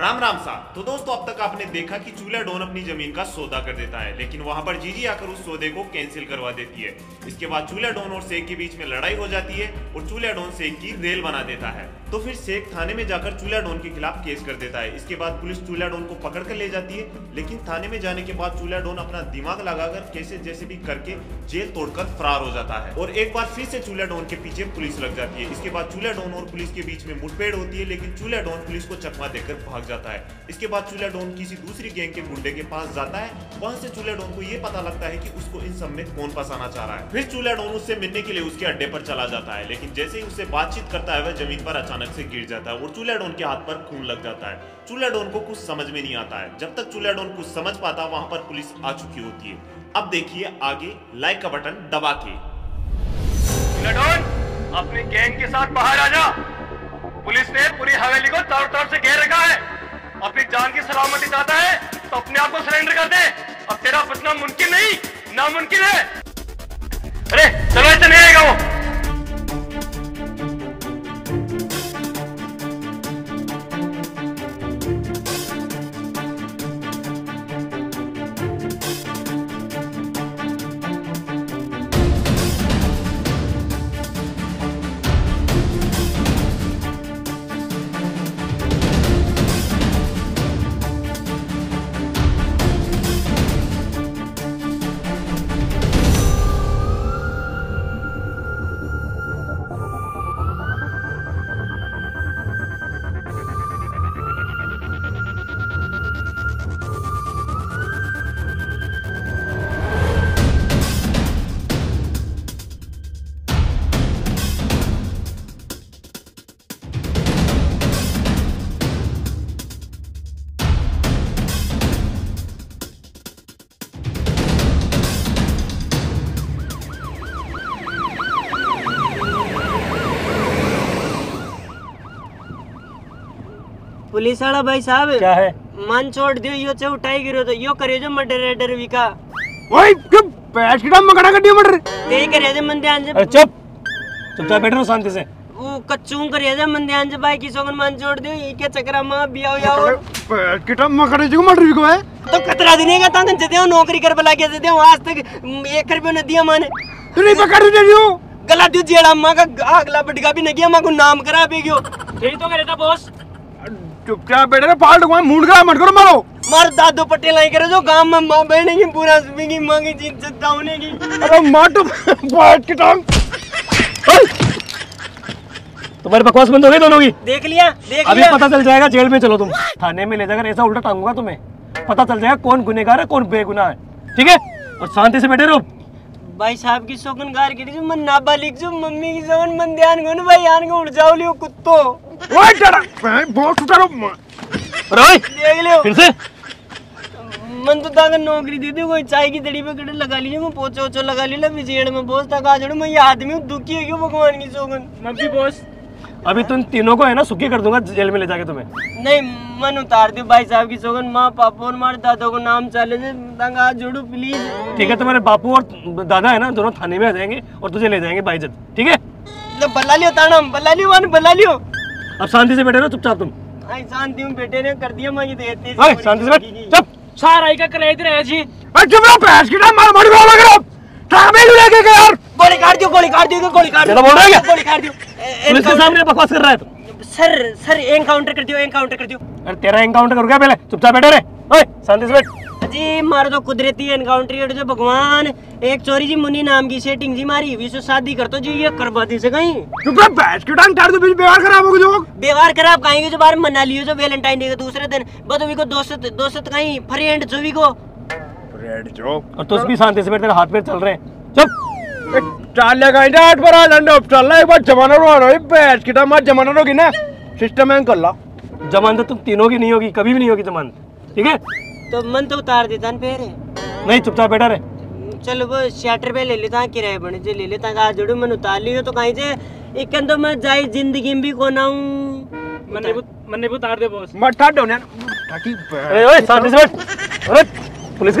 राम राम साहब। तो दोस्तों अब तक आपने देखा कि चूल्हा डॉन अपनी जमीन का सौदा कर देता है, लेकिन वहां पर जीजी आकर उस सौदे को कैंसिल करवा देती है। इसके बाद चूल्हा डॉन और शेख के बीच में लड़ाई हो जाती है और चूल्हा डॉन शेख की रेल बना देता है। तो फिर शेख थाने में जाकर चूल्हा डॉन के खिलाफ केस कर देता है। इसके बाद पुलिस चूल्हा डॉन को पकड़ कर ले जाती है, लेकिन थाने में जाने के बाद चूल्हा डॉन अपना दिमाग लगाकर कैसे जैसे भी करके जेल तोड़कर फरार हो जाता है और एक बार फिर से चूल्हा डॉन के पीछे पुलिस लग जाती है। इसके बाद चूल्हा डॉन और पुलिस के बीच में मुठभेड़ होती है, लेकिन चूल्हा डॉन पुलिस को चकमा देकर भाग जाता है। इसके बाद चूल्हा डॉन किसी दूसरी गैंग के गुंडे के पास जाता है। वहां से चूल्हा डॉन को ये पता लगता है कि उसको इन सब में कौन फंसाना चाह रहा है। फिर चूल्हा डॉन उससे मिलने के लिए उसके अड्डे पर चला जाता है, लेकिन जैसे ही उससे बातचीत करता है वह जमीन पर अचानक से गिर जाता है और चूल्हा डॉन के हाथ पर खून लग जाता है। चूल्हा डॉन को कुछ समझ में नहीं आता है। जब तक चूल्हा डॉन कुछ समझ पाता वहाँ पर पुलिस आ चुकी होती है। अब देखिए आगे, लाइक का बटन दबा के। चूल्हा डॉन अपने गैंग के साथ बाहर आ जा, पुलिस ने पूरी हवेली को चारों तरफ से घेर रखा है। अपनी जान की सलामती चाहता है तो अपने आप को सरेंडर कर दे। अब तेरा बचना मुमकिन नहीं, नामुमकिन है। अरे चलो, ऐसे नहीं आएगा वो। पुलिस वाला भाई साहब क्या है, मन छोड़ दियो, यो से उठाई गिरो तो यो करे जो मर्डर रेडर विका। ओए चुप, बैठ के दम मकड़ा गड्डी मर्डर तेरी करे जे मन ध्यान से। अरे चुप चुपचाप बैठो शांति से। वो कच्चू करे जे मन ध्यान से भाई की सोगन मन छोड़ दियो, ई के चक्कर में बियाओ याओ बैठ के दम मकड़ा जो मर्डर विको है। तो कतरा दिने का तंग जदे नौकरी कर बला के जदे आज तक 1 रुपया न दिया माने। तूने पकड़ लियो गला दियो जेड़ा मां का अगला बटका भी न गया मां को नाम करा बे गयो। यही तो करे था बॉस। चुपचाप बैठे फाल्ट को मूड खराब मत करो। मारो मार दादू पटेल आई करे जो गांव में मां बहने की पूरा जिंदगी मांगी इज्जत दावने की। अरे माटू बैठ के टांग तुम्हारी बकवास बंद हो गई दोनों की। देख लिया अभी पता चल जाएगा, जेल में चलो तुम। थाने में ले जाकर ऐसा उल्टा टांगूंगा तुम्हें, पता चल जाएगा कौन गुनहगार है कौन बेगुनाह है। ठीक है, और शांति से बैठे रहो। भाई साहब की शोकन गार की जो मन नाबालिग जो मम्मी की जवन मन ध्यान गोन भाई आन को उड़ जाओ लियो कुत्तो। ओए डरा भाई बहुत उतारो रोए देख लियो फिर से मन तो दादा नौकरी दे दे कोई चाय की दड़ी पे गड़ लगा लीजिए मैं पोछो ओछो लगा लीला विजेड़ में बॉस तक आ जड़ू मैं। ये आदमी दुखी है क्यों भगवान की शोकन। मम्मी बॉस अभी तुम तीनों को है ना सुखी कर दूंगा जेल में ले जाके तुम्हें। नहीं मन उतार दो भाई साहब की सोगन, माँ पापा और मारे दादा को नाम चले हाथ जोड़ू प्लीज। ठीक है, तुम्हारे बापू और दादा है ना दोनों थाने में आ जाएंगे और तुझे ले जाएंगे बाइजत। ठीक है बला लियो ताना, बला लियो वन, बला लियो। अब शांति से बैठे रहो चुपचाप तुम। शांति में बैठे रहो कर दिया मैं देती शांति से बैठ चुप सारा का किराए दे रहे जी। चुप रहो पैस की मार मार करो काबिल लेके गया और गोली काट दियो, गोली काट दियो, गोली काट दियो, बोल रहा है क्या गोली काट दियो। पुलिस के सामने बकवास कर रहा है तुम। सर सर एनकाउंटर कर दियो, एनकाउंटर कर दियो। अरे तेरा एनकाउंटर कर गया, पहले चुपचाप बैठे रे। ओए शांति से बैठ जी। मारो तो कुदरती एनकाउंटर ये जो भगवान एक चोरी जी मुन्नी नाम की सेटिंग जी मारी विशु शादी कर तो जी ये करवा दी से कहीं। चुप रह बैठ के टांग काट दो बीच व्यवहार खराब होगे जो व्यवहार खराब काहेंगे जो बार मना लियो जो वैलेंटाइन डे के दूसरे दिन बदवी को दोस्त दोस्त कहीं फ्रेंड जो भी को फ्रेंड जो। और तुम भी शांति से बैठ, तेरे हाथ पैर चल रहे हैं। जमानत तुम तीनों की नहीं होगी, कभी भी नहीं होगी जमानत। ठीक है तो मन तो उतार देता नहीं, चुपचाप बैठा रहे। चलो वो शटर पे ले लेता किराए बने ले लेता मन उतार लियो तो कहीं से एक तो मैं जाई जिंदगी में भी को ना मन्ने उतार दे बॉस मठा डोने। ए ओए शांति से बैठ, पुलिस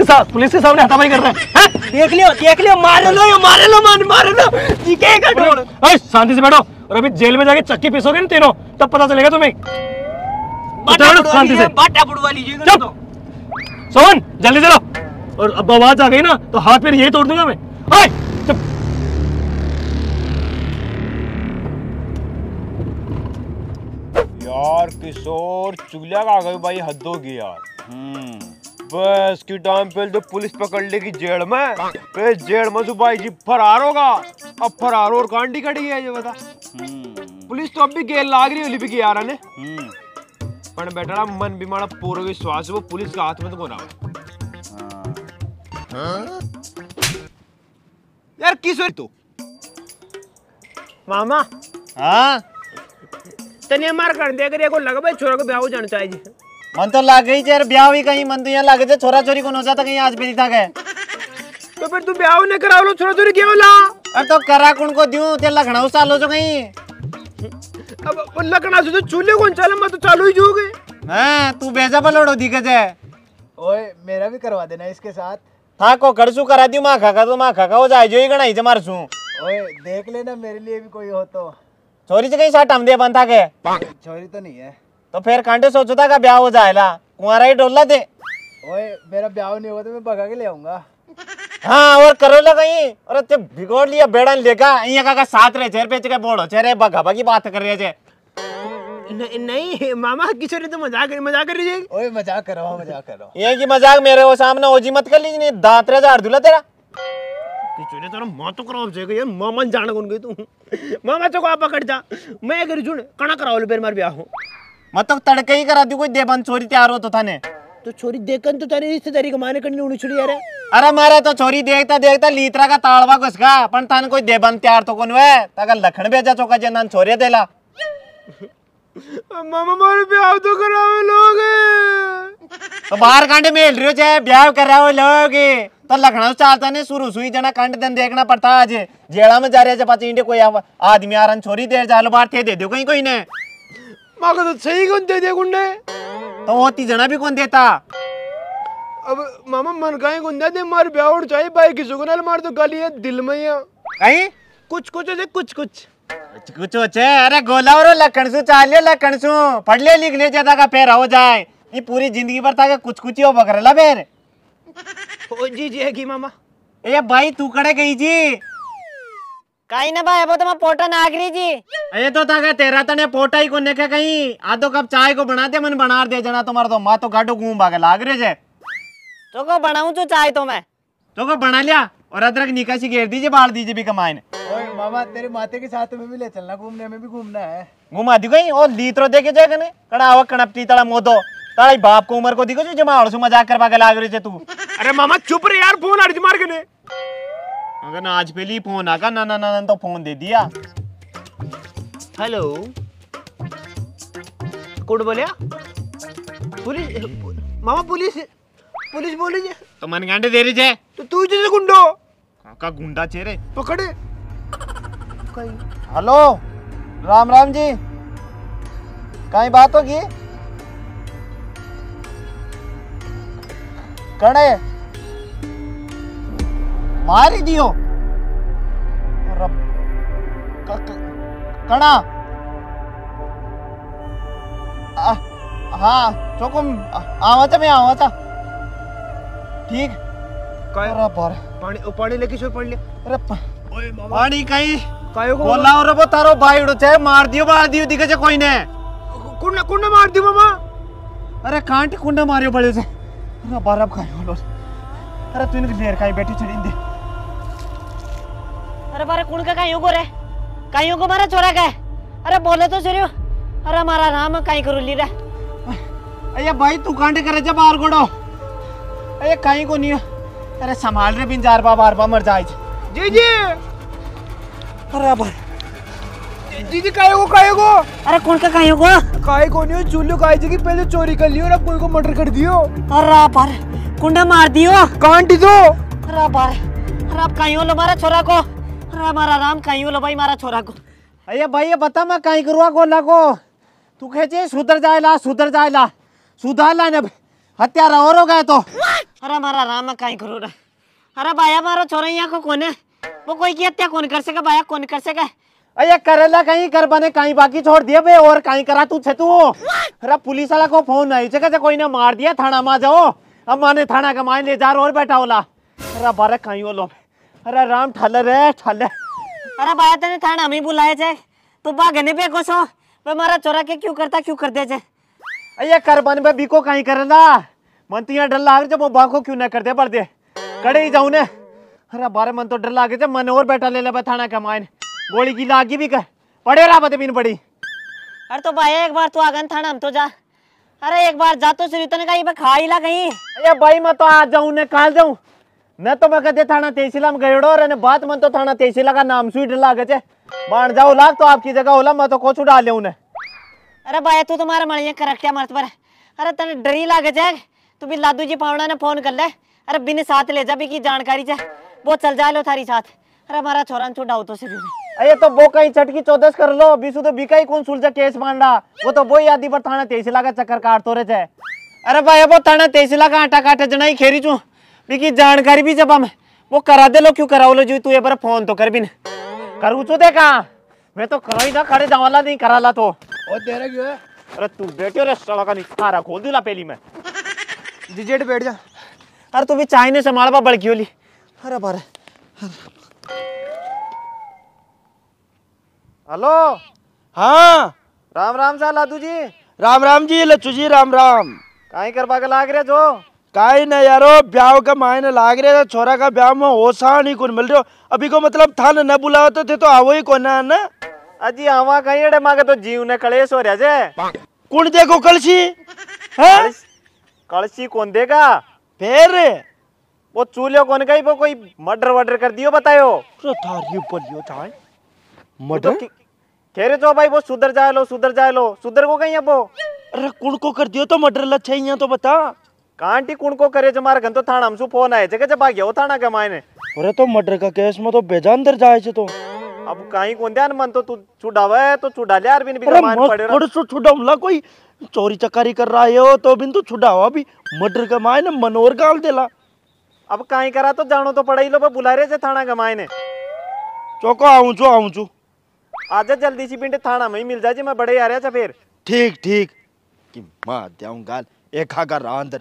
के सामने हाथापाई कर रहा है। देख लियो मारे लो मान मारे लो जीके का ढोल। ओए शांति से बैठो और अभी जेल में जाके चक्की पीसोगे ना तीनों तब पता चलेगा तुम्हें। सोहन जल्दी चलो, और अब आवाज आ गई ना तो हाथ पैर यही तोड़ दूंगा मैं। यार किशोर चुगलिया आ गई भाई, हद होगी यार। बस की टाइम पे तो पुलिस पकड़ लेगी जेड़ में, फिर जेड़ में भाई जी फरार होगा। अब फरार और कांडी खड़ी है ये बता। पुलिस तो अब भी गेल लाग रही होली भी की यार ने। पर बेटा मन भी मारा पूरा विश्वास वो पुलिस के हाथ में तो कोना यार। किशोर तू मामा हाँ तने मार कर दे अगर एको लग भाई छोरा को ब्याह जान चाहिए। मन तो लाग गई यार ब्याह ही कहीं, मन तो यहाँ लागे थे छोरा चोरी को न हो जाता कहीं आज भी तक है। तो फिर तू ब्याह न कराओ लो छोरा चोरी क्यों ला? अरे तो करा कौन को दियो ते लखनऊ चालो जो कहीं। अब वो लखनऊ से तो चूल्हे कौन चले, मैं तो चालू ही जोगे। हां तू भेजा बलोड़ो दिखे जे। ओए मेरा भी करवा देना इसके साथ। था को करसू करा दियो मां खाका तो मां खाका हो जाए जो ही गणाई जे मारसू। ओए देख लेना मेरे लिए भी कोई हो तो। छोरी से कहीं साथ हम दे बन था के। छोरी तो नहीं है। तो फिर कांटे सोचता का ब्याह हो जाएला, कुंवारा ही डोला दे। ओए मेरा ब्याह नहीं होगा तो मैं भगा के ले आऊंगा। हाँ और करोला कहीं और ते बिगोड़ लिया बेड़न लेगा यहीं का साथ रहे चेहरे पे चके बोलो चेहरे बगाबा की बात कर रहे जे। नहीं मामा किशोरी तो मजाक कर रही है। ओए मजाक करो ये की मजाक मेरे वो सामने ओजी मत कर लीजिए दांत रे झाड़ दूला तेरा। किशोरी तेरा मां तो खराब जाएगा यार, मामन जान कौन गई तू मामा चको आप पकड़ जा मैं कर जुन कणा कराओ बेर मार ब्याह हो मत तो तड़के ही करा दी कोई देबन छोरी तैयार हो तो थाने तो छोरी देखन तो तेरी रिश्तेदारी कमाने करनी उनी छोड़ी यार। अरे मारा तो छोरी देखता देखता लीतरा का तालवा घुसका पण थान कोई देबन तैयार तो कोन वे ताका लखन भेजा चोका जे नान छोरे देला। मामा मारे ब्याह तो करावे लोग तो बाहर कांडे मेल रियो जे ब्याह करावे लोग तो लखनऊ चालता ने शुरू सुई जना कांड दन देखना पड़ता आज जेड़ा में जा रहे जे पाछ इंडे कोई आदमी आरन छोरी देर जालो बार थे दे दो कहीं कोई ने माको तो सही कौन दे दे गुंडे तो होती जना भी कौन देता। अब मामा मन कहीं गुंडा दे मार ब्याह और चाहिए भाई की जुगनल मार तो गाली है दिल में या कहीं कुछ अरे गोला और लखनसू चालियो लखनसू पढ़ ले लिख ले ज्यादा का पैर हो जाए ये पूरी जिंदगी भर ताके कुछ कुछ ही हो बकरला पैर। ओ जी है की मामा ए भाई तू कड़े गई जी काई ना भाई अब तो मैं पोटा नागरी जी ये तो था तेरा तने पोटा ही को ने कहीं आधो कप चाय को बनाते मन बना दे जना तुम्हारा तो मां तो गाडो घूम भागे लाग रे जे तो को बनाऊं तो चाय तो मैं तो को बना लिया और अदरक निकासी घेर दीजिए बाल दीजिए भी कमाइन। ओए मामा तेरे माते के साथ में भी ले चलना घूमने, हमें भी घूमना है। घुमा दी कहीं और लीतरो देखे जाए कने कड़ा हवा कणपती तड़ा मोदो ताई बाप को उम्र को दिखो जो जमा और सु मजाक करवा के लाग रे जे तू। अरे मामा चुप रे यार फोन अर्ज मार के ने अगर ना आज पहली फोन आका ना ना ना तो फोन दे दिया। हेलो कौन बोलिया? पुलिस मामा पुलिस बोली जे तो मन गांडे दे रही जे तो तू जे गुंडो का गुंडा चेहरे पकड़े कहीं। हेलो राम राम जी कहीं बात होगी कड़े मारी दियो रब कणा हाँ चोकुम आवा था ठीक पानी पानी लेके छोड़ पड़ ले अरे ओए मामा पानी काई कायो को बोला और वो तारो भाई उड़ो चाहे मार दियो दिखे जे कोई ने कुंडा मार दियो मामा। अरे कांटे कुंडा मारियो बड़े से अरे बार अब कायो लो अरे तू इनके देर काई बैठी चढ़ी दे अरे बारे कुण का कायो को रे कायो को मारा छोरा का अरे बोले तो छोरियो अरे मारा नाम काई करू ली रे अरे भाई तू कांटे करे जे बाहर गोड़ो अरे कहीं को नहीं अरे संभाल रे बिन जार बार बार मर जाए जी अरे जी काहे को अरे कौन का काहे को नहीं चूल्यो काहे जी की पहले चोरी कर लियो और अब कोई को मर्डर कर दियो अरे बार कुंडा मार दियो कांटी दो अरे बार अरे आप काहे लो मारा छोरा को अरे मारा राम काहे लो भाई मारा छोरा को अरे भाई ये बता मैं काहे करूंगा गोला को तू कहे सुधर जाएला सुधार ला ने हत्यारा और हो गए तो अरे मारा राम काई करो रे अरे भाया मारो छोरा यहाँ को कौन है वो कोई की हत्या कौन कर सके भाया कौन कर सके अरे करेला कहीं कर बने कहीं बाकी छोड़ दिया बे और कहीं करा तू छे तू अरे पुलिस वाला को फोन आई छे कोई ने मार दिया थाना मा जाओ अब माने थाना का माय ले जा और बैठा होला अरे बारे कहीं हो लो अरे राम ठले रे ठले अरे बाया तने थाना में बुलाए छे तू भागने पे को सो पर मारा चोरा के क्यों कर दे छे अरे कर बन बे बीको कहीं करेला मनतिया डर लाग जब वो बाको क्यों ना कर दे पर दे कड़े ही जाऊं ने अरे बारे मन तो डर लागे जब मन और बैठा ले ले थाना का मायने गोली की लागी भी कर पड़े रहा बते बिन पड़ी अरे तो भाई एक बार तू आगन थाना हम तो जा अरे एक बार जा तो श्री तने का ये पे खा ही ला कहीं अरे भाई मैं तो आज जाऊं ने काल जाऊं न तो मैं कदे थाना तेसिला में गयोड़ो रे ने बात मन तो थाना तेसिला का नाम सुई डर लागे छे बाण जाओ लाग तो आपकी जगह होला मैं तो कोछु डाल लेऊ ने अरे भाई तू तुम्हारे मणिया करक्या मरत पर अरे तने डरी लागे छे तू भी लादू जी पावड़ा ने फोन कर ले अरे बिन साथ ले जा भी की जानकारी जा वो चल जा लो थारी साथ अरे हमारा छोरा छुड़ाओ तो सिर अरे तो वो कहीं चटकी चौदस कर लो बीसू तो बीका ही कौन सुलझा केस मांडा वो तो वो यादी पर थाना तेसिला का चक्कर काट तो रहे अरे भाई वो थाना तेसिला का आटा काटे जना ही खेरी चू बिकी जानकारी भी जब हम वो करा दे लो क्यों कराओ लो जी तू ये बार फोन तो कर भी न करू चू दे कहा मैं तो करो ही ना खड़े जावाला नहीं करा ला तो अरे तू बेटे अरे सड़का नहीं सारा खोल दूला पहली में जीजेट बैठ जा अरे तू भी चाय ने संभाल बा बड़की होली अरे बारे हेलो हाँ राम राम सा लादू जी राम राम जी लच्चू जी राम राम काई करवा के लाग रहे जो काई ना यारो ब्याह का मायने लाग रहे छोरा का ब्याह में होशा नहीं कौन मिल रहे अभी को मतलब थाने न बुलाओ तो थे तो आवो ही कौन है ना अजी आवा कहीं अड़े मांगे तो जीव ने कलेश हो रहा जे कुण देखो कलसी है कलसी कौन देगा फिर वो चूल्यो कौन गई वो कोई मर्डर वर्डर कर दियो बतायो तो थारी बलियो थाई मर्डर तो खेरे जो भाई वो सुधर जाए लो सुधर जाए लो सुधर को गई अब वो अरे कुण को कर दियो तो मर्डर लच्छे ही तो बता कांटी कुण को करे जो मार गन तो थाना हमसु फोन आए जगह जब आ गया वो थाना के मायने अरे तो मर्डर का केस में तो बेजान दर जाए छे तो अब काई कोन ध्यान मन तो तू छुड़ावे तो छुड़ा ले यार बिन बिन मान पड़े रे और छुड़ाऊंला कोई चोरी चकारी कर रहा है हो तो बिंदु छुड़ाओ अभी मर्डर का मायने मनोर गाल देला अब काई करा तो जानो तो पड़ाई लो बुला रहे थे थाना का मायने चौको आऊं चू आज जल्दी सी पिंड थाना में ही मिल जाए मैं बड़े आ रहा था फिर ठीक ठीक कि मां देऊं गाल एक खा कर रहा अंदर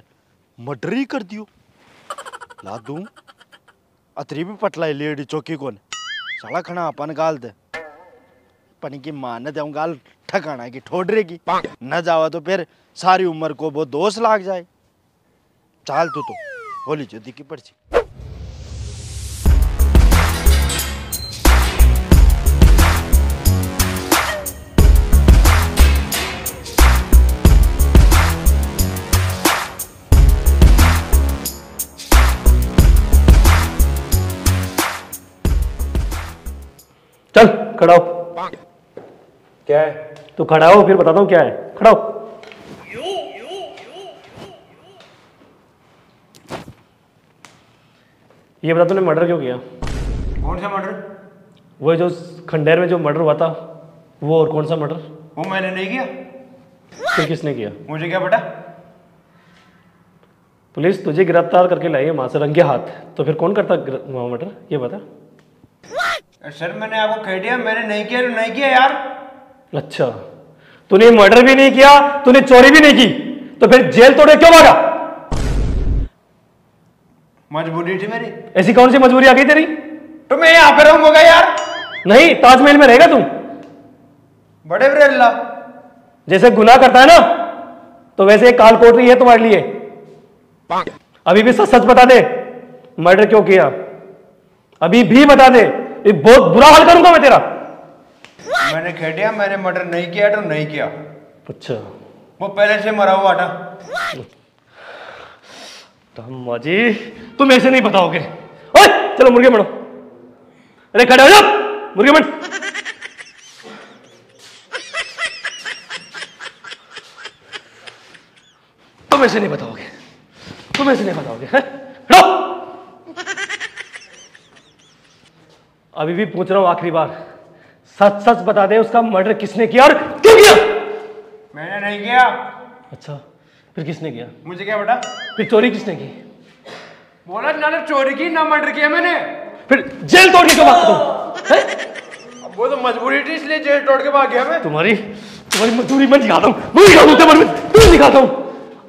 मर्डर ही कर दियो ला दूं अतरी भी पटलाई लेडी चौकी कौन साला खना अपन गाल दे पनी की मां ने देऊं गाल ठकाना की ठोडरेगी न जावा तो फिर सारी उम्र को वो दोष लाग जाए चाल तू तो होली जोदी की पर्ची चल खड़ा हो क्या है तो खड़ा हो फिर बताता हूँ क्या है खड़ा हो ये बता तूने मर्डर क्यों किया कौन सा मर्डर वो जो खंडेर में जो मर्डर हुआ था वो और कौन सा मर्डर वो मैंने नहीं किया फिर किसने किया मुझे क्या पता पुलिस तुझे गिरफ्तार करके लाई है वहां से रंगे हाथ तो फिर कौन करता मर्डर ये बता सर मैंने आपको कह दिया मैंने नहीं किया यार अच्छा तूने मर्डर भी नहीं किया तूने चोरी भी नहीं की तो फिर जेल तोड़े क्यों भागा मजबूरी थी मेरी ऐसी कौन सी मजबूरी आ गई तेरी तो मैं यहाँ पे रहूंगा यार नहीं ताजमहल में रहेगा तू बड़े ब्रेला जैसे गुनाह करता है ना तो वैसे एक काल कोठरी है तुम्हारे लिए अभी भी सच बता दे मर्डर क्यों किया अभी भी बता दे बहुत बुरा हाल करूंगा मैं तेरा मैंने कह दिया मैंने मर्डर नहीं किया तो नहीं किया अच्छा वो पहले से मरा हुआ था तम्मा जी तुम ऐसे नहीं बताओगे ओए चलो मुर्गे मरो अरे खड़े हो जाओ मुर्गे मर तुम ऐसे नहीं बताओगे है? अभी भी पूछ रहा हूं आखिरी बार सच बता दे उसका मर्डर किसने किया और क्यों किया मैंने नहीं किया अच्छा फिर किसने किया मुझे क्या पता फिर चोरी किसने की बोला ना चोरी की ना मर्डर किया मैंने फिर जेल तोड़ने के बाद वो तो मजबूरी थी इसलिए जेल तोड़ के भाग गया मैं। तुम्हारी मजबूरी मैं दिखाता हूँ, मैं दिखाता हूँ, मैं दिखाता हूँ,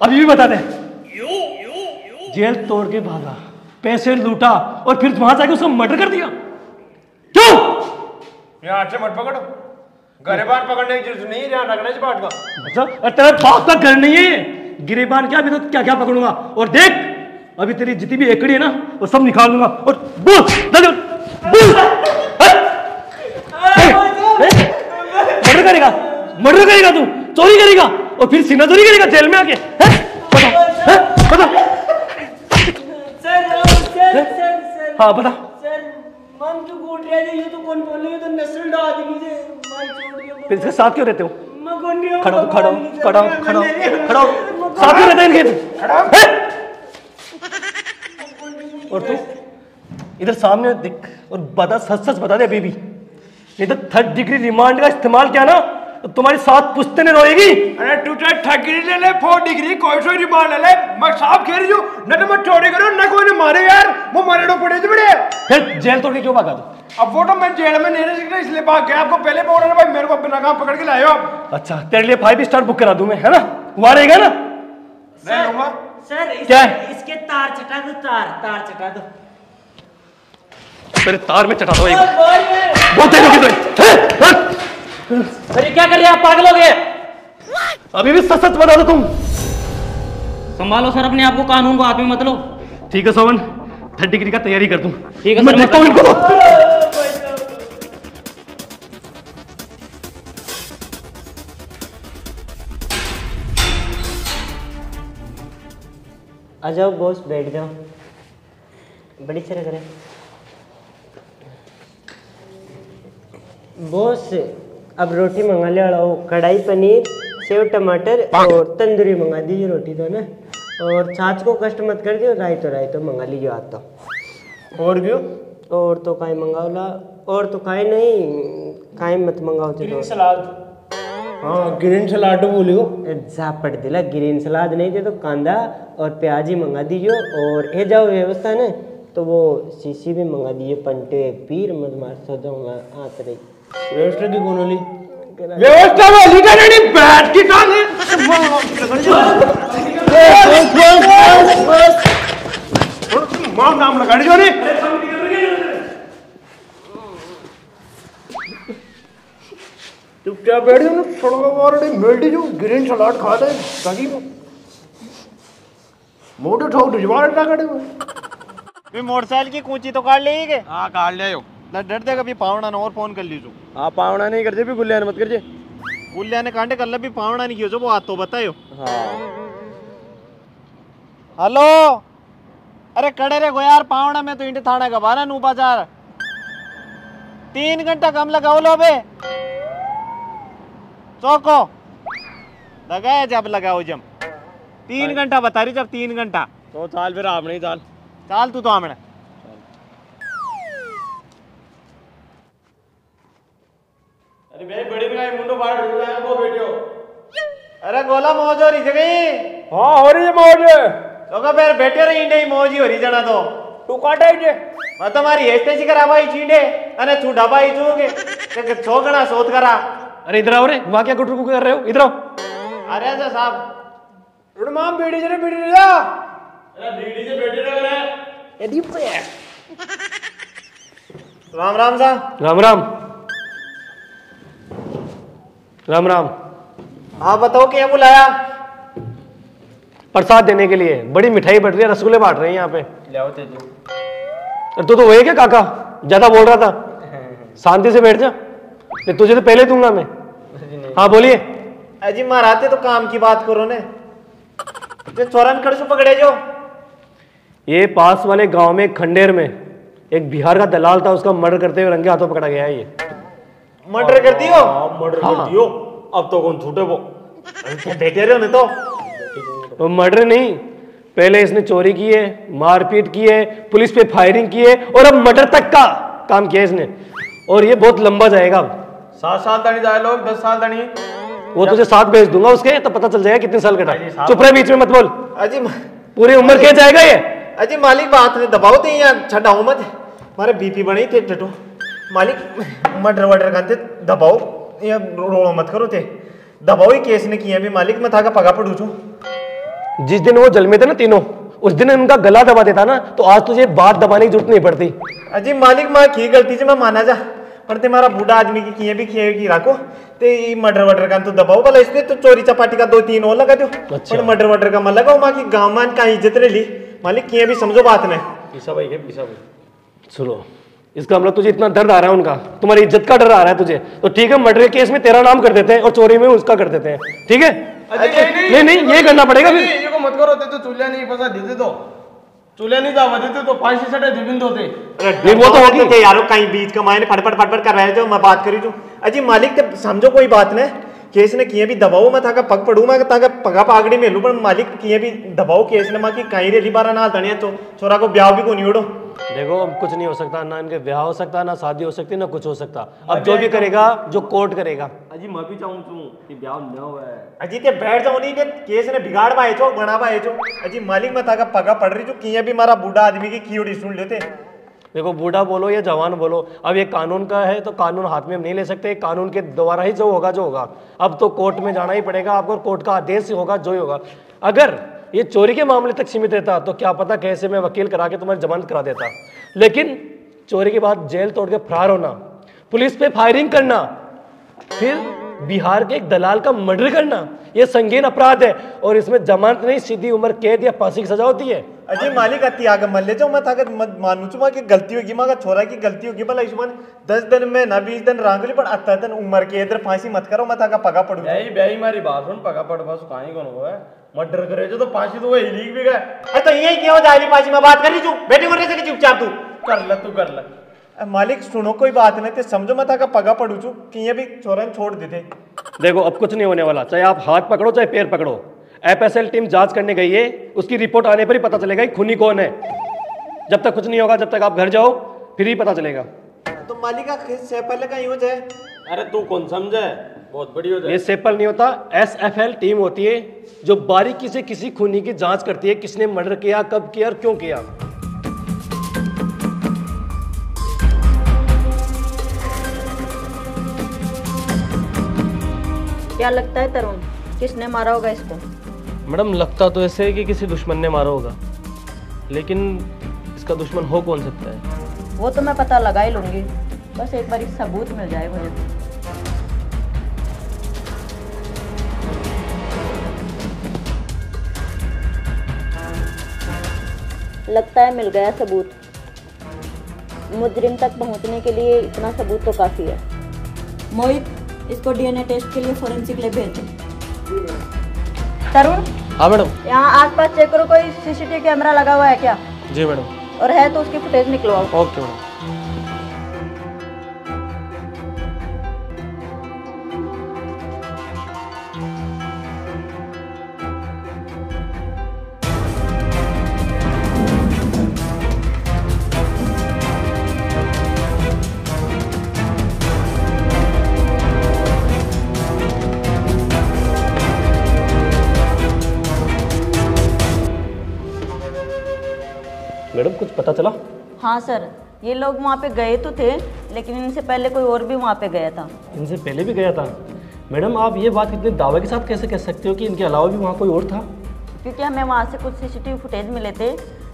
अभी भी बता दे। जेल तोड़ के भागा, पैसे लूटा और फिर वहां जाके उसको मर्डर कर दिया क्यों? यहाँ से मत पकड़ो, गिरफ्तार पकड़ने की जरूरत नहीं है, यहाँ रखने से बात का मतलब तेरा बाप का घर नहीं है। गिरफ्तार क्या, अभी तो क्या क्या पकड़ूंगा और देख अभी तेरी जितनी भी एकड़ी है ना वो सब निकाल लूंगा और मर्डर करेगा, मर्डर करेगा, तू चोरी करेगा और फिर सीना चोरी करेगा जेल में आके। हाँ बता सर, मन तो गोटिया दे, ये तो कौन बोल रही है, तो नस्ल डा आदमी से मार छोड़ के फिर इसके साथ क्यों रहते हो? मैं कौन नहीं हूं, खड़ा हो, खड़ा हो, खड़ा हो, खड़ा हो, खड़ा हो, साथ में रहते हैं इनके, खड़ा हो। और तू इधर सामने दिख और बता, सच सच बता दे बेबी, नहीं तो थर्ड डिग्री रिमांड का इस्तेमाल किया ना तो तुम्हारी साथ पुश्ते ने रोएगी। अरे तू चाहे थर्ड डिग्री ले ले, फोर्थ डिग्री, कोई सो रिमांड ले ले, मैं साफ कह रही हूं ना, तो मैं चोरी करो ना कोई ने मारे यार, वो मारे तो पड़े थे बड़े। फिर जेल तोड़ के क्यों भागा तू? अब वो तो मैं जेल में नहीं रह सकता इसलिए भाग गया, आपको पहले बोल रहा भाई मेरे को बिना काम पकड़ के लाए हो। अच्छा तेरे लिए 5 स्टार बुक करा दूं मैं, है ना, वहां रहेगा ना? मैं लूंगा सर, इसके तार चटा दो, तार चटा दो, तेरे तार में चटा दो एक बहुत तेरे। अरे क्या कर रहे हैं आप, पागल हो गए? अभी भी सच सच बता दो। तुम संभालो सर अपने आप को, कानून को हाथ में मत लो। ठीक है सोमन, 3rd डिग्री का तैयारी कर दूं। ठीक है मैं देखता हूं इनको तो। आ जाओ बॉस, बैठ जाओ, बड़ी चेहरा करें बॉस। अब रोटी मंगा ले, कढ़ाई पनीर, सेव टमाटर और तंदूरी मंगा दीजिए रोटी तो ना, और छाछ को कष्ट मत कर दियो, रायतो मंगा लीजिए आप तो। और क्यों? और तो काई मंगाओ ला, और तो काई नहीं, काई मत मंगाओ तो। ग्रीन सलाद, हाँ ग्रीन सलाद बोलियो, झापड़ दिला, ग्रीन सलाद नहीं थे तो कांदा और प्याज ही मंगा दीजिए, और ये जाओ व्यवस्था न तो वो शीशी भी मंगा दीजिए, पंटे पीर मत मार सो जाऊंगा आत रही। व्यवस्था की कौन होली? व्यवस्था वाली का नहीं, बैठ की का है। और तुम मां नाम लगा दे जो ने। चुपचाप बैठ जाओ ना, थोड़ा और मिलटी जो ग्रीन सलाद खा दे ताकि मोटे ठोक दुजवार ना काटे। मोटरसाइकिल की कूची तो काट लेगी के? हाँ काट ले हो। ना डर देगा भी पावड़ा ना और फोन कर लीजो। हाँ पावड़ा नहीं कर जे भी, गुल्लिया मत कर जे, गुल्लिया ने कांटे कर ले भी, पावड़ा नहीं कियो जो वो, हाथ तो बतायो। हाँ हेलो, अरे कड़े रे गो यार, पावड़ा में तो इंटे थाना का बारा नू बाजार 3 घंटा कम लगाओ लो बे, चौको लगाया जब लगाओ जम 3 घंटा बता रही, जब 3 घंटा तो चाल फिर आप नहीं चाल चाल तू तो आमने। अरे भाई बड़ी बनाई मुंडो बाहर ढूंढ रहा है वो बेटियो। अरे गोला मौज हो रही है कहीं? हाँ हो रही है मौज, लोगों पे बैठे रही इंडे मौज ही हो रही जना तो। तू काटा इंडे? मैं तुम्हारी एस्ते सी करावा ही चींडे अने छू ढाबा ही चूगे ते छोगना सोत करा। अरे इधर आओ रे, वहां क्या गुटरुकु कर रहे हो, इधर आओ। अरे ऐसा साहब रुड़ मां बेड़ी जरे बेड़ी जा। राम राम सा, राम राम, राम राम। हाँ बताओ क्या बुलाया? प्रसाद देने के लिए, बड़ी मिठाई बट रही है, रसगुल्ले बांट रहे हैं यहाँ पे। तू तो वही क्या काका ज्यादा बोल रहा था, शांति से बैठ जा, तुझे तो पहले दूंगा मैं। हाँ बोलिए। अजी महाराज तो काम की बात करो ने, चोरन कड़सू पकड़े जो। ये पास वाले गांव में खंडेर में एक बिहार का दलाल था, उसका मर्डर करते हुए रंगे हाथों पकड़ा गया है। ये मर्डर कर दियो? मर्डर कर दियो, अब तो कौन छूटे वो, बैठे रहे नहीं तो। मर्डर नहीं, पहले इसने चोरी की है, मारपीट की है, पुलिस पे फायरिंग की है और अब मर्डर तक का काम किया इसने, और ये बहुत लंबा जाएगा। अब 7 साल तक जाए लोग, 10 साल तक, वो तुझे साथ भेज दूंगा उसके, तो पता चल जाएगा कितने साल कटा। चुप रहे, बीच में मत बोल। अजी पूरी उम्र क्या जाएगा ये? अजी मालिक बात ने दबाओ, तो यहाँ छाओ मत, मारे बीपी बने थे। मालिक मर्डर वर्डर करते दबाओ या रोड़ो मत करो थे दबाओ ही केस ने किया भी मालिक मैं था का पगा पड़ू छू। जिस दिन वो जल में थे ना तीनों उस दिन उनका गला दबा देता ना तो आज तुझे बात दबाने की जरूरत नहीं पड़ती। अजी मालिक माँ की गलती से मैं माना जा पर ते मारा बूढ़ा आदमी की किए भी किए की राखो ते मर्डर वर्डर का तो दबाओ भला इसने तो चोरी चपाटी का दो तीन और लगा दो। अच्छा। पर मर्डर वर्डर का मत लगाओ माँ की गाँव मान का इज्जत ले ली मालिक किए भी समझो बात में। ईसा भाई है ईसा भाई सुनो इसका हमला तुझे इतना दर्द आ रहा है उनका तुम्हारी इज्जत का डर आ रहा है तुझे तो ठीक है मर्डर केस में तेरा नाम कर देते हैं और चोरी में उसका कर देते हैं ठीक है। नहीं नहीं ये करना पड़ेगा फिर ये को मत करो ते तो चूल्हा नहीं फंसा दे दे दो चूल्हा नहीं दावा देते तो फांसी सटा जीवित होते। नहीं वो तो होते थे यारो कहीं बीच का मायने फटफट फटफट कर रहे जो मैं बात करी जो अजी मालिक ते समझो कोई बात ना केस ने किए भी दबाओ मैं थाका पग पड़ू मैं ताका पगा पागड़ी में लू पर मालिक किए भी दबाओ केस ने मां की कहीं रेली बारा ना धनिया तो छोरा को ब्याह भी को नहीं उड़ो। देखो अब कुछ नहीं हो सकता ना इनके ब्याह हो सकता ना शादी हो सकती ना कुछ हो सकता अब जो भी करेगा जो कोर्ट करेगा। अजी मैं भी चाहूं कि ब्याह न हो अजी ते बैठ जाओ नहीं केस ने बिगाड़ पाए जो बना पाए जो अजी मालिक मैं ताका पगा पड़ रही जो किए भी मारा बूढ़ा आदमी की कीड़ी सुन लेते। देखो बूढ़ा बोलो या जवान बोलो अब ये कानून का है तो कानून हाथ में हम नहीं ले सकते कानून के द्वारा ही जो होगा अब तो कोर्ट में जाना ही पड़ेगा आपको कोर्ट का आदेश होगा जो ही होगा। अगर ये चोरी के मामले तक सीमित रहता तो क्या पता कैसे मैं वकील करा के तुम्हारी जमानत करा देता लेकिन चोरी के बाद जेल तोड़ के फरार होना पुलिस पे फायरिंग करना फिर बिहार के एक दलाल का मर्डर करना ये संगीन अपराध है और इसमें जमानत नहीं सीधी उम्र कैद या फांसी की सजा होती है। अजी मालिक अति आगे मन ले जाओ मैं था मानूचुमा की गलती होगी माँ का छोरा की गलती होगी भला इसमें 10 दिन में ना 20 दिन रांगली पर 18 दिन उम्र के इधर फांसी मत करो मैं था पगा पड़ू ब्याई मारी बात सुन पगा पड़ बस कहीं कौन हुआ है मर्डर करे जो तो फांसी तो वही लीक भी गए। अरे तो यही क्यों जा रही फांसी में बात कर रही तू बैठे कर रहे चुपचाप तू कर ले मालिक सुनो कोई बात नहीं थे समझो मैं था पगा पड़ू चू कि भी चोरन छोड़ देते। देखो अब कुछ नहीं होने वाला चाहे आप हाथ पकड़ो चाहे पैर पकड़ो एफएसएल टीम जांच करने गई है उसकी रिपोर्ट आने पर ही पता चलेगा कि खूनी कौन है। जब तक कुछ नहीं होगा जब तक आप घर जाओ फिर ही पता चलेगा। तो मालिका सैंपल का ही हो जाए। अरे तू कौन समझे बहुत बड़ी हो जाए। ये सैंपल नहीं होता एसएफएल टीम होती है जो बारीकी से किसी खूनी की जाँच करती है किसने मर्डर किया कब किया और क्यों किया। क्या लगता है तरुण किसने मारा होगा इसको? मैडम लगता तो ऐसे है कि किसी दुश्मन ने मारा होगा लेकिन इसका दुश्मन हो कौन सकता है? वो तो मैं पता लगा ही लूँगी बस एक बार सबूत मिल जाए मुझे। लगता है मिल गया सबूत। मुजरिम तक पहुँचने के लिए इतना सबूत तो काफ़ी है। मोहित इसको डीएनए टेस्ट के लिए फोरेंसिक लैब भेज दो। तरुण। हाँ मैडम। यहाँ आसपास चेक करो कोई सीसीटीवी कैमरा लगा हुआ है क्या? जी मैडम। और है तो उसकी फुटेज निकलवाओ। Okay madam. मैडम कुछ पता चला? हाँ सर ये लोग वहाँ पे गए तो थे लेकिन इनसे पहले कोई और भी वहाँ पे गया था। इनसे पहले भी गया था? मैडम आप ये बात इतने दावे के साथ कैसे कह सकते हो कि इनके अलावा भी वहाँ कोई और था? क्योंकि हमें वहाँ से कुछ सीसीटीवी फुटेज मिले थे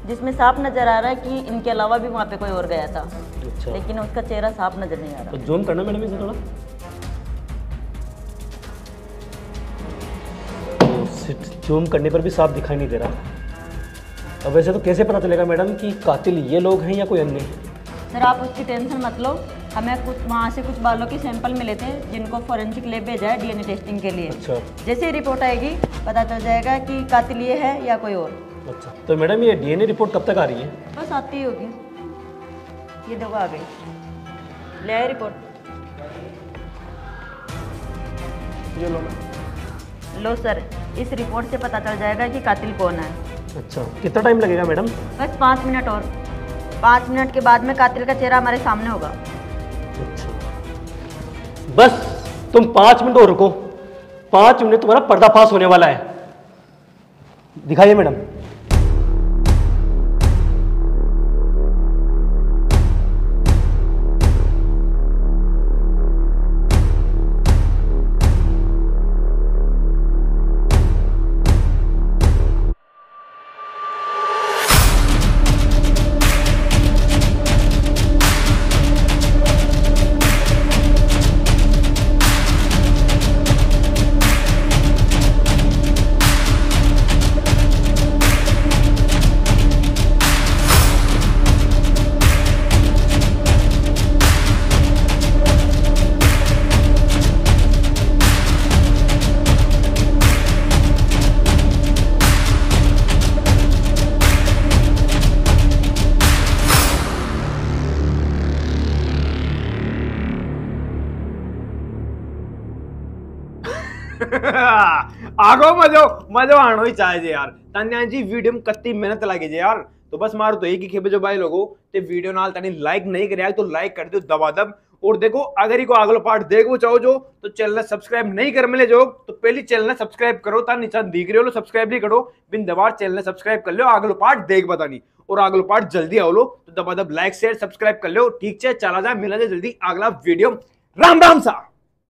जिसमें साफ नजर आ रहा है कि इनके अलावा भी वहाँ पे कोई और गया था। अच्छा। लेकिन उसका चेहरा साफ नजर नहीं आ रहा। तो जूम करना मैडम इसे थोड़ा जूम करने पर भी साफ दिखाई नहीं दे रहा। अब वैसे तो कैसे पता चलेगा मैडम कि कातिल ये लोग हैं या कोई अन्य? सर आप उसकी टेंशन मत लो हमें कुछ वहाँ से कुछ बालों के सैंपल मिले थे जिनको फोरेंसिक लैब भेजा है डीएनए टेस्टिंग के लिए। अच्छा। जैसे रिपोर्ट आएगी पता चल जाएगा कि कातिल ये है या कोई और। अच्छा तो मैडम ये डीएनए रिपोर्ट कब तक आ रही है? बस आती होगी ये देखो आ गई ले रिपोर्ट ये लो सर इस रिपोर्ट से पता चल जाएगा कि कातिल कौन है। अच्छा कितना टाइम लगेगा मैडम? बस 5 मिनट और 5 मिनट के बाद में कातिल का चेहरा हमारे सामने होगा। अच्छा बस तुम 5 मिनट और रुको 5 मिनट तुम्हारा पर्दाफाश होने वाला है। दिखाइए मैडम। आगो मजो मजो आणो चाहिए यार। तन्या जी वीडियो में कत्ती मेहनत लगी है यार, तो बस मारो तो एक ही खेबे जो भाई लोगों ते वीडियो नाल तने लाइक नहीं कराया तो लाइक कर दो दबादब। और देखो अगर इको अगला पार्ट देखो चाहो जो तो चैनल सब्सक्राइब नहीं कर मिले जो तो पहले चैनल सब्सक्राइब करो, ता निशान दिख रहे हो लो सब्सक्राइब नहीं करो बिन दबार चैनल सब्सक्राइब कर लो, अगला पार्ट देख बता नहीं और अगला पार्ट जल्दी आओ लो तो दबादब लाइक शेयर सब्सक्राइब कर लो। ठीक है चला जा मिला जाए जल्दी अगला वीडियो। राम राम सा।